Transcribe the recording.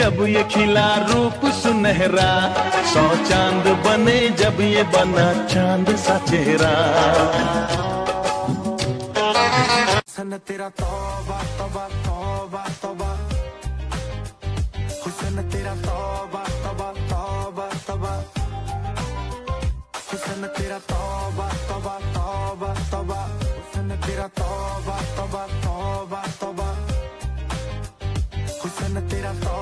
जब ये खिला रूप सुनहरा, सौ चांद बने जब ये बना चांद सा चेहरा। हुस्न तेरा तौबा तौबा तौबा तौबा, हुस्न तेरा तौबा तौबा तौबा तौबा, हुस्न तेरा तौबा तौबा तौबा तौबा, हुस्न तेरा तौबा तौबा तौबा तौबा, हुस्न तेरा